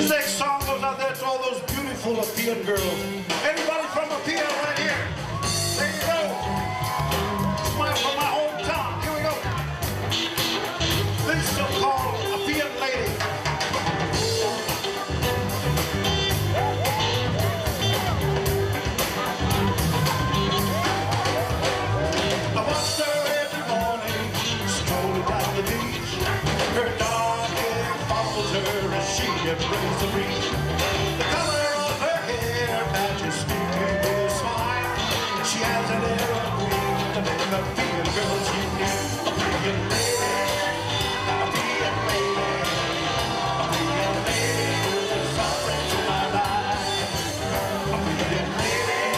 This next song goes out there to all those beautiful Apian girls. Anybody from Apian right here? There you go. Smile from my hometown. Here we go. This is called Apian Lady. I watched her every morning, strolling down the beach. Her dark hair follows her as she embraces the breeze. The color of her hair matches sweetly with a smile. She has an air of green to make the Apian girls unique. Apian lady, Apian lady, Apian lady, you're the sovereign to my life. Apian lady,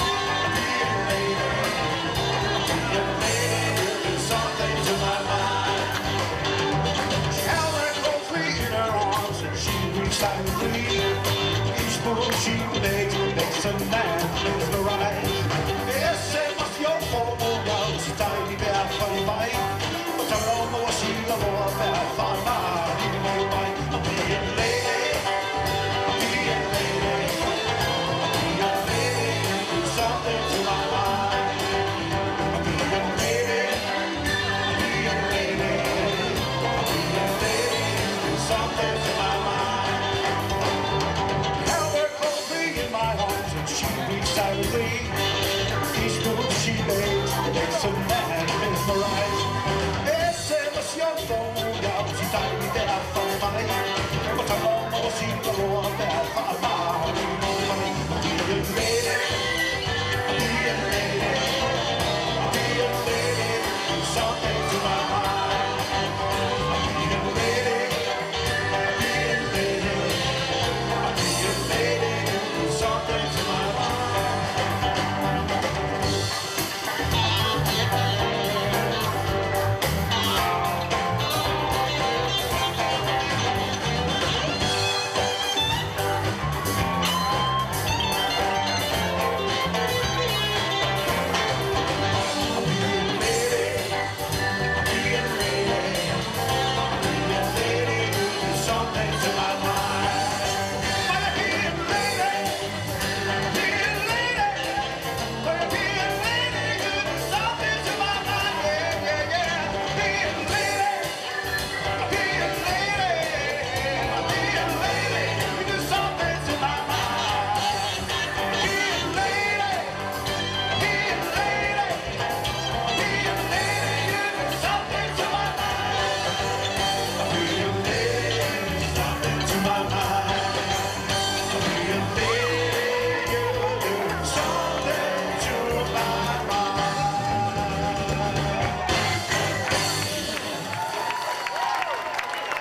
Apian lady, Apian lady, you're the sovereign to my life. She held her closely in her arms and she reached out and breathed. Each move she makes a man mesmerized. Yes, it was your fault, oh young style, you better funny bite. But I don't know what she loved, I better find out, you know why. Apian lady, Apian lady, Apian lady, you do something to my life. Apian lady, Apian lady, Apian lady, you do something to my mind. Held her closely in my arms and she reached out to me. Each move she made makes a man.